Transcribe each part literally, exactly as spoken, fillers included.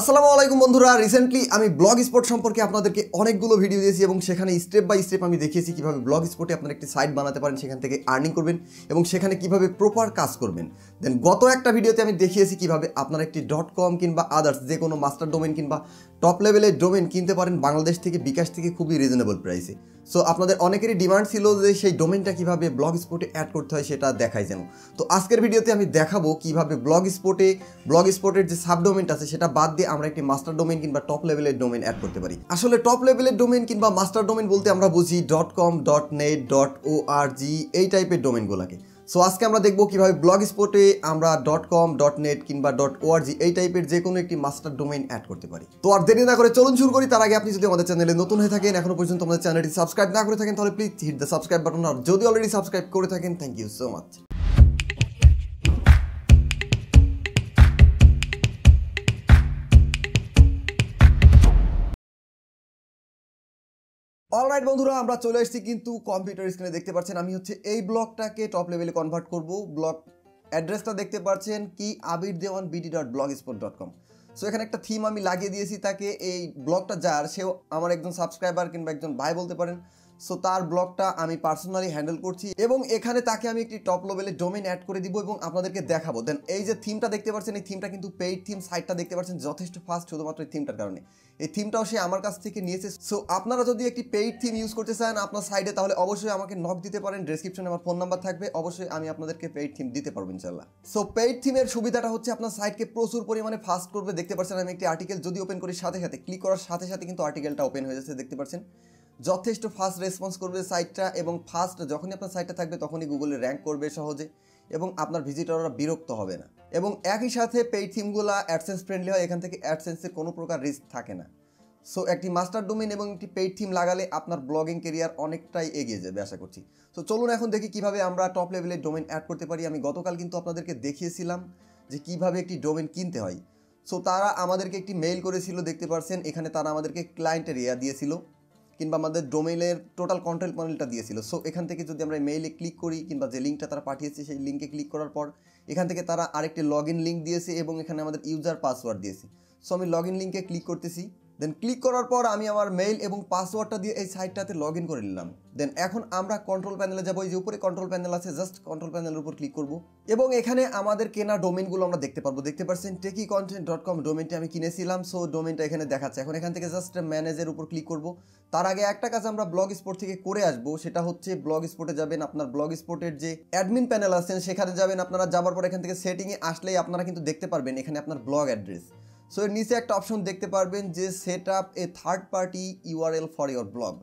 আসসালামু আলাইকুম বন্ধুরা, রিসেন্টলি আমি ব্লগস্পট সম্পর্কে আপনাদেরকে অনেকগুলো ভিডিও দিয়েছি এবং সেখানে স্টেপ বাই স্টেপ আমি দেখিয়েছি কীভাবে ব্লগস্পটে আপনারা একটি সাইট বানাতে পারেন, সেখান থেকে আর্নিং করবেন এবং সেখানে কীভাবে প্রপার কাজ করবেন। দেন গত একটা ভিডিওতে আমি দেখিয়েছি কীভাবে আপনারা একটি ডট কম কিংবা আদার্স যে কোনো মাস্টার ডোমেন কিংবা টপ লেভেলের ডোমেন কিনতে পারেন বাংলাদেশ থেকে, বিকাশ থেকে খুবই রিজনেবল প্রাইসে। সো আপনাদের অনেকেরই ডিমান্ড ছিল যে সেই ডোমেনটা কীভাবে ব্লগস্পটে অ্যাড করতে হয় সেটা দেখাই যেন। তো আজকের ভিডিওতে আমি দেখাবো কীভাবে ব্লগস্পটে ব্লগস্পটের যে সাবডোমেনটা আছে সেটা বাদ দিয়ে আমরা একটি মাস্টার ডোমেন কিংবা টপ লেভেলের ডোমেন অ্যাড করতে পারি। আসলে টপ লেভেলের ডোমেন কিংবা মাস্টার ডোমেন বলতে আমরা বুঝি dot com, dot net, dot O R G, এই টাইপের ডোমেনগুলোকে। সো আজকে আমরা দেখব কীভাবে ব্লগস্পটে আমরা ডট কম, ডট নেট কিংবা ডট ওআরজি এই টাইপের যে কোনো একটি মাস্টার ডোমেইন অ্যাড করতে পারি। তো আর দেরি না করে চলুন শুরু করি। তার আগে আপনি যদি আমাদের চ্যানেলে নতুন হয়ে থাকেন, এখনো পর্যন্ত আমাদের চ্যানেলটি সাবস্ক্রাইব না করে থাকেন, তাহলে please hit the subscribe button. আর যদি অলরেডি সাবস্ক্রাইব করে থাকেন, thank you so much. Alright বন্ধুরা, আমরা চলে এসেছি, কিন্তু কম্পিউটার স্ক্রিনে দেখতে পাচ্ছেন আমি হচ্ছে এই ব্লগটাকে টপ লেভেলে কনভার্ট করব। ব্লগ অ্যাড্রেসটা দেখতে পাচ্ছেন কি Abir Dewan BD dot blogspot dot com. So এখানে একটা থিম আমি লাগিয়ে দিয়েছি তাকে, এই ব্লগটা যার, সেও আমার একজন সাবস্ক্রাইবার কিংবা একজন ভাই বলতে পারেন। সো তার ব্লগটা আমি পার্সোনালি হ্যান্ডেল করছি এবং এখানে তাকে আমি একটি টপ লেভেলে ডোমেইন অ্যাড করে দিব এবং আপনাদেরকে দেখাবো। দেন এই যে থিমটা দেখতে পাচ্ছেন, এই থিমটা কিন্তু পেইড থিম। সাইটটা দেখতে পাচ্ছেন যথেষ্ট ফাস্ট শুধুমাত্র এই থিমটার কারণে। এই থিমটাও সে আমার কাছ থেকে নিয়েছে। সো আপনারা যদি একটি পেইড থিম ইউজ করতে চান আপনার সাইটে, তাহলে অবশ্যই আমাকে নক দিতে পারেন। ডেসক্রিপশনে আমার ফোন নাম্বার থাকবে, অবশ্যই আমি আপনাদেরকে পেইড থিম দিতে পারবো ইনশাল্লাহ। সো পেইড থিমের সুবিধাটা হচ্ছে আপনার সাইটকে প্রচুর পরিমাণে ফাস্ট করবে। দেখতে পাচ্ছেন আমি একটি আর্টিকেল যদি ওপেন করি, সাথে সাথে ক্লিক করার সাথে সাথে কিন্তু আর্টিকেলটা ওপেন হয়ে যাচ্ছে। দেখতে পাচ্ছেন যথেষ্ট ফাস্ট রেসপন্স করবে সাইটটা এবং ফাস্ট যখনই আপনার সাইটটা থাকবে তখনই গুগলে র্যাঙ্ক করবে সহজে এবং আপনার ভিজিটররা বিরক্ত হবে না। এবং একই সাথে পেইড থিমগুলো অ্যাডসেন্স ফ্রেন্ডলি হয়, এখান থেকে অ্যাডসেন্সের কোনো প্রকার রিস্ক থাকে না। সো একটি মাস্টার ডোমেন এবং একটি পেইড থিম লাগালে আপনার ব্লগিং কেরিয়ার অনেকটাই এগিয়ে যাবে আশা করছি। তো চলুন এখন দেখি কীভাবে আমরা টপ লেভেলের ডোমেন অ্যাড করতে পারি। আমি গতকাল কিন্তু আপনাদেরকে দেখিয়েছিলাম যে কীভাবে একটি ডোমেন কিনতে হয়। সো তারা আমাদেরকে একটি মেইল করেছিল, দেখতে পাচ্ছেন এখানে তারা আমাদেরকে ক্লায়েন্ট এরিয়া দিয়েছিল কিংবা আমাদের ডোমেইনের টোটাল কন্ট্রোল প্যানেলটা দিয়েছিল। সো এখান থেকে যদি আমরা মেইলে ক্লিক করি কিংবা যে লিঙ্কটা তারা পাঠিয়েছে সেই লিঙ্কে ক্লিক করার পর এখান থেকে তারা আরেকটি লগ ইন লিঙ্ক দিয়েছে এবং এখানে আমাদের ইউজার পাসওয়ার্ড দিয়েছে। সো আমি লগ ইন লিঙ্কে ক্লিক করতেছি। দেন ক্লিক করার পর আমি আমার মেইল এবং পাসওয়ার্ডটা দিয়ে এই সাইটটাতে লগ ইন করে নিলাম। দেন এখন আমরা কন্ট্রোল প্যানেলে যাবো, এই যে উপরে কন্ট্রোল প্যানেল আছে, জাস্ট কন্ট্রোল প্যানেলের উপর ক্লিক করব এবং এখানে আমাদের কেনা ডোমেনগুলো আমরা দেখতে পারবো। দেখতে পাচ্ছেন techycontent ডট com ডোমেনটা আমি কিনেছিলাম। সো ডোমেনটা এখানে দেখাচ্ছে। এখন এখান থেকে জাস্ট ম্যানেজের উপর ক্লিক করব। তার আগে একটা কাজ আমরা ব্লগস্পট থেকে করে আসবো, সেটা হচ্ছে ব্লগস্পটে যাবেন, আপনার ব্লগস্পটের যে অ্যাডমিন প্যানেল আছেন সেখানে যাবেন। আপনারা যাওয়ার পর এখান থেকে সেটিংয়ে আসলেই আপনারা কিন্তু দেখতে পারবেন এখানে আপনার ব্লগ অ্যাড্রেস। সো এর নিচে একটা অপশন দেখতে পারবেন যে set up a third party URL for your blog.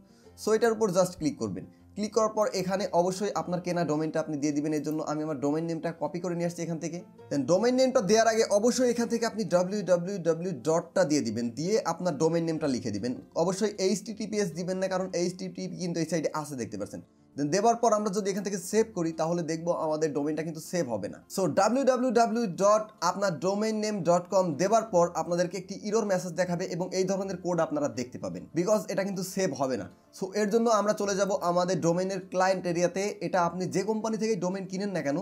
So এটার উপর জাস্ট ক্লিক করবেন। ক্লিক করার পর এখানে অবশ্যই আপনার কেনা ডোমেনটা আপনি দিয়ে দিবেন। এর জন্য আমি আমার ডোমেন নেমটা কপি করে নিয়ে আসছি এখান থেকে। দেন ডোমেন নেমটা দেওয়ার আগে অবশ্যই এখান থেকে আপনি ডাব্লিউ ডাব্লিউ ডাব্লিউ ডটটা দিয়ে দিবেন, দিয়ে আপনার ডোমেন নেমটা লিখে দিবেন। অবশ্যই এইচটিটিপিএস দিবেন না, কারণ এইচটিটিপি কিন্তু এই সাইডে আছে দেখতে পাচ্ছেন। দেন দেওয়ার পর আমরা যদি এখান থেকে সেভ করি তাহলে দেখবো আমাদের ডোমেনটা কিন্তু সেভ হবে না। So W W W dot আপনার ডোমেন নেম ডট কম দেওয়ার পর আপনাদেরকে একটি ইরোর মেসেজ দেখাবে এবং এই ধরনের কোড আপনারা দেখতে পাবেন, বিকজ এটা কিন্তু সেভ হবে না। সো এর জন্য আমরা চলে যাব আমাদের ডোমেনের ক্লায়েন্ট এরিয়াতে। এটা আপনি যে কোম্পানি থেকে ডোমেন কিনেন না কেন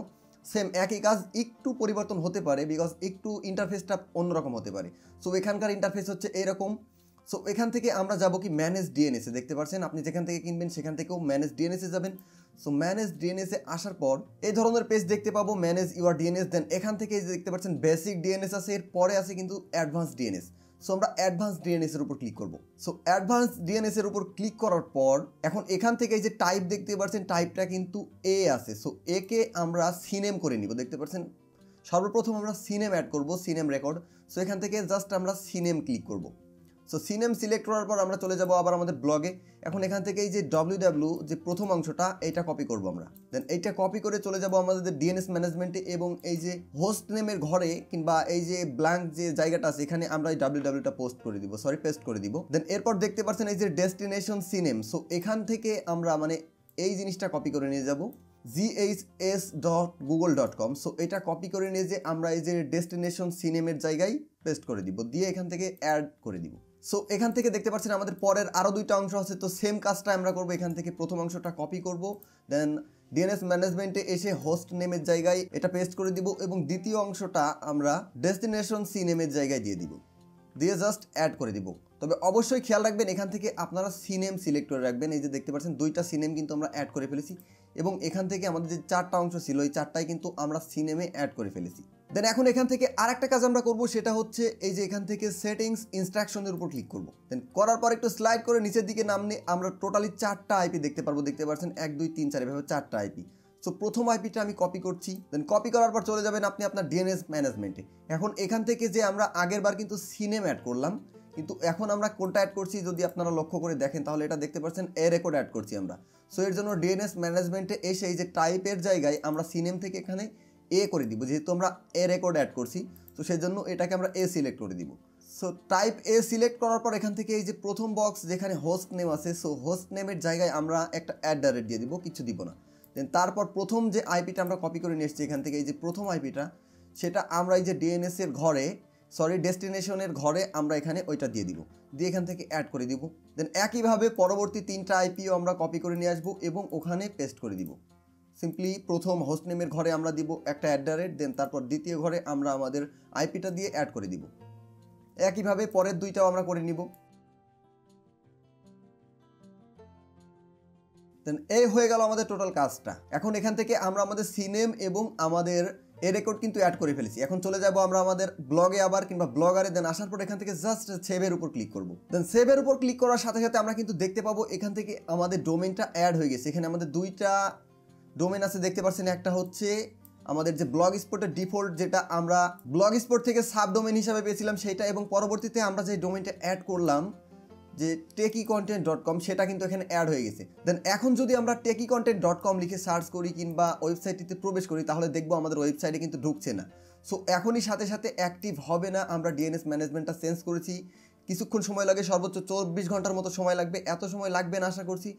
সেম একই কাজ, একটু পরিবর্তন হতে পারে বিকজ একটু ইন্টারফেসটা অন্যরকম হতে পারে। সো এখানকার ইন্টারফেস হচ্ছে এইরকম। সো এখান থেকে আমরা যাবো কি ম্যানেজ ডিএনএসে। দেখতে পাচ্ছেন আপনি যেখান থেকে কিনবেন সেখান থেকেও ম্যানেজ ডিএনএসে যাবেন। সো ম্যানেজ ডিএনএসে আসার পর এই ধরনের পেজ দেখতে পাবো, ম্যানেজ ইউর ডিএনএস। দেন এখান থেকে দেখতে পাচ্ছেন বেসিক ডিএনএস আছে, এর পরে আছে কিন্তু অ্যাডভান্স ডিএনএস। সো আমরা অ্যাডভান্স ডিএনএসের উপর ক্লিক করবো। সো অ্যাডভান্স ডিএনএসের উপর ক্লিক করার পর এখন এখান থেকে এই যে টাইপ দেখতে পাচ্ছেন, টাইপটা কিন্তু এ আছে। সো একে আমরা সিনেম করে নিব। দেখতে পাচ্ছেন সর্বপ্রথম আমরা সিনেম অ্যাড করবো, সিনেম রেকর্ড। সো এখান থেকে জাস্ট আমরা সিনেম ক্লিক করবো। সো সিনেম সিলেক্ট করার পর আমরা চলে যাব আবার আমাদের ব্লগে। এখন এখান থেকে এই যে ডব্লিউ ডাব্লিউ যে প্রথম অংশটা এইটা কপি করব আমরা। দেন এইটা কপি করে চলে যাব আমাদের ডিএনএস ম্যানেজমেন্টে এবং এই যে হোস্ট নেমের ঘরে কিংবা এই যে ব্ল্যাঙ্ক যে জায়গাটা আছে এখানে আমরা এই ডাব্লিউ ডাব্লিউটা পোস্ট করে দিব, সরি পেস্ট করে দিব। দেন এরপর দেখতে পাচ্ছেন এই যে ডেস্টিনেশন সিনেম। সো এখান থেকে আমরা মানে এই জিনিসটা কপি করে নিয়ে যাব G H S dot Google dot com. So এটা কপি করে নিয়ে যে আমরা এই যে ডেস্টিনেশন সিনেমের জায়গায় পেস্ট করে দিব, দিয়ে এখান থেকে অ্যাড করে দিব। সো এখান থেকে দেখতে পাচ্ছেন আমাদের পরের আরও দুইটা অংশ আছে। তো সেম কাজটা আমরা করবো, এখান থেকে প্রথম অংশটা কপি করব, দেন ডিএনএস ম্যানেজমেন্টে এসে হোস্ট নেমের জায়গায় এটা পেস্ট করে দিব এবং দ্বিতীয় অংশটা আমরা ডেস্টিনেশন সি নেমের জায়গায় দিয়ে দিব। দিয়ে জাস্ট অ্যাড করে দিব। তবে অবশ্যই খেয়াল রাখবেন এখান থেকে আপনারা সিনেম সিলেক্ট করে রাখবেন। এই যে দেখতে পাচ্ছেন দুইটা সিনেম কিন্তু আমরা অ্যাড করে ফেলেছি এবং এখান থেকে আমাদের যে চারটা অংশ ছিল এই চারটাই কিন্তু আমরা সিনেমে অ্যাড করে ফেলেছি। দেন এখন এখান থেকে আরেকটা কাজ আমরা করব, সেটা হচ্ছে এই যে এখান থেকে সেটিংস ইনস্ট্রাকশনের উপর ক্লিক করব। দেন করার পর একটু স্লাইড করে নিচের দিকে নামলে আমরা টোটালি চারটা আইপি দেখতে পারবো। দেখতে পাচ্ছেন এক দুই তিন চার এভাবে চারটা আইপি। সো প্রথম আইপিটা আমি কপি করছি। দেন কপি করার পর চলে যাবেন আপনি আপনার ডিএনএস ম্যানেজমেন্টে। এখন এখান থেকে যে আমরা আগের বার কিন্তু সিনেম অ্যাড করলাম, কিন্তু এখন আমরা কোনটা অ্যাড করছি যদি আপনারা লক্ষ্য করে দেখেন তাহলে এটা দেখতে পাচ্ছেন এ রেকর্ড অ্যাড করছি আমরা। সো এর জন্য ডিএনএস ম্যানেজমেন্টে এসে এই যে টাইপের জায়গায় আমরা সিনেম থেকে এখানে এ করে দিব, যেহেতু আমরা এ রেকর্ড অ্যাড করছি তো সেজন্য এটাকে আমরা এ সিলেক্ট করে দিব। সো টাইপ এ সিলেক্ট করার পর এখান থেকে এই যে প্রথম বক্স যেখানে হোস্ট নেম আছে, সো হোস্ট নেমের জায়গায় আমরা একটা অ্যাট দ্য রেট দিয়ে দিব, কিছু দিব না। দেন তারপর প্রথম যে আইপিটা আমরা কপি করে নিয়ে এসেছি এখান থেকে এই যে প্রথম আইপিটা, সেটা আমরা এই যে ডিএনএসের ঘরে সরি ডেস্টিনেশনের ঘরে আমরা এখানে ওইটা দিয়ে দিব, দিয়ে এখান থেকে অ্যাড করে দিব। দেন একইভাবে পরবর্তী তিনটা আইপিও আমরা কপি করে নিয়ে আসবো এবং ওখানে পেস্ট করে দিব। সিম্পলি প্রথম হোস্ট নেমের ঘরে আমরা দিব একটা অ্যাট দ্য রেট, দেন তারপর দ্বিতীয় ঘরে আমরা আমাদের আইপিটা দিয়ে অ্যাড করে দিব। একইভাবে পরের দুইটাও আমরা করে নিব। দেন এই হয়ে গেল আমাদের টোটাল কাজটা। এখন এখান থেকে আমরা আমাদের সিনেম এবং আমাদের এ রেকর্ড কিন্তু অ্যাড করে ফেলেছি। এখন চলে যাব আমরা আমাদের ব্লগে আবার কিংবা ব্লগারে। দেন আসার পর এখান থেকে জাস্ট সেভের উপর ক্লিক করব। দেন সেভের উপর ক্লিক করার সাথে সাথে আমরা কিন্তু দেখতে পাবো এখান থেকে আমাদের ডোমেনটা অ্যাড হয়ে গেছে। এখানে আমাদের দুইটা ডোমেন আছে দেখতে পাচ্ছেন, একটা হচ্ছে আমাদের যে ব্লগ স্পটের ডিফল্ট যেটা আমরা ব্লগ স্পট থেকে সাব ডোমেন হিসাবে পেয়েছিলাম সেইটা, এবং পরবর্তীতে আমরা যে ডোমেনটা অ্যাড করলাম যে techy content dot com সেটা কিন্তু এখানে অ্যাড হয়ে গেছে। দেন এখন যদি আমরা techy content dot com লিখে সার্চ করি কিংবা ওয়েবসাইটটিতে প্রবেশ করি তাহলে দেখবো আমাদের ওয়েবসাইটে কিন্তু ঢুকছে না। সো এখনই সাথে সাথে অ্যাক্টিভ হবে না, আমরা ডিএনএস ম্যানেজমেন্টটা চেঞ্জ করেছি। কিছুক্ষণ সময় লাগে, সর্বোচ্চ চব্বিশ ঘন্টার মতো সময় লাগবে। এত সময় লাগবে না আশা করছি,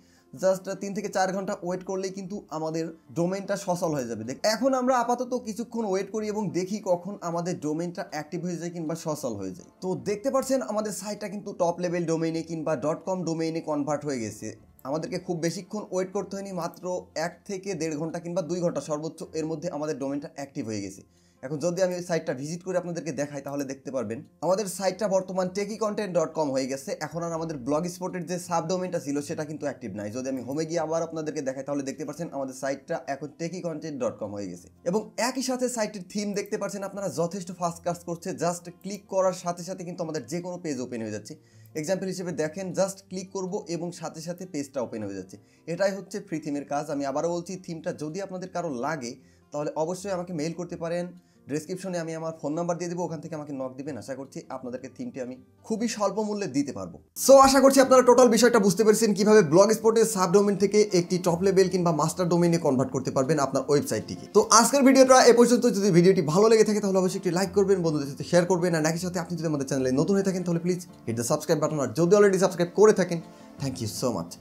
জাস্ট তিন থেকে চার ঘন্টা ওয়েট করলেই কিন্তু আমাদের ডোমেনটা সচল হয়ে যাবে। দেখ এখন আমরা আপাতত কিছুক্ষণ ওয়েট করি এবং দেখি কখন আমাদের ডোমেনটা অ্যাক্টিভ হয়ে যায় কিংবা সচল হয়ে যায়। তো দেখতে পাচ্ছেন আমাদের সাইটটা কিন্তু টপ লেভেল ডোমেইনে কিংবা ডট কম ডোমেইনে কনভার্ট হয়ে গেছে। আমাদেরকে খুব বেশিক্ষণ ওয়েট করতে হয়নি, মাত্র এক থেকে দেড় ঘন্টা কিংবা দুই ঘন্টা সর্বোচ্চ এর মধ্যে আমাদের ডোমেনটা অ্যাক্টিভ হয়ে গেছে। এখন যদি আমি ওই সাইটটা ভিজিট করে আপনাদেরকে দেখাই তাহলে দেখতে পারবেন আমাদের সাইটটা বর্তমান techy content dot com হয়ে গেছে। এখন আর আমাদের ব্লগ স্পটের যে সাব ডোমেনটা ছিল সেটা কিন্তু অ্যাক্টিভ নাই। যদি আমি হোমে গিয়ে আবার আপনাদেরকে দেখাই তাহলে দেখতে পাচ্ছেন আমাদের সাইটটা এখন techy content dot com হয়ে গেছে। এবং একই সাথে সাইটের থিম দেখতে পাচ্ছেন আপনারা যথেষ্ট ফাস্ট কাজ করছে। জাস্ট ক্লিক করার সাথে সাথে কিন্তু আমাদের যে কোনো পেজ ওপেন হয়ে যাচ্ছে। এক্সাম্পল হিসেবে দেখেন, জাস্ট ক্লিক করব এবং সাথে সাথে পেজটা ওপেন হয়ে যাচ্ছে। এটাই হচ্ছে ফ্রি থিমের কাজ। আমি আবারও বলছি, থিমটা যদি আপনাদের কারো লাগে তাহলে অবশ্যই আমাকে মেইল করতে পারেন। ডেসক্রিপশনে আমি আমার ফোন নাম্বার দিয়ে দেবো, ওখান থেকে আমাকে নক দিবেন। আশা করছি আপনাদেরকে থিমটি আমি খুবই স্বল্প মূল্যে দিতে পারবো। সো আশা করছি আপনারা টোটাল বিষয়টা বুঝতে পেরেছেন কিভাবে ব্লগ স্পটের সাব ডোমেন থেকে একটি টপ লেভেল কিংবা মাস্টার ডোমেনে কনভার্ট করতে পারবেন আপনার ওয়েবসাইটটিকে। তো আজকের ভিডিওটা এ পর্যন্ত। যদি ভিডিওটি ভালো লেগে থাকে তাহলে অবশ্যই একটি লাইক করবেন, বন্ধুদের সাথে শেয়ার করবেন। আর একই সাথে আপনি যদি আমাদের চ্যানেলে নতুন হয়ে থাকেন তাহলে please hit the subscribe button. আর যদি অলরেডি সাবস্ক্রাইব করে থাকেন, থ্যাংক ইউ সো মাচ।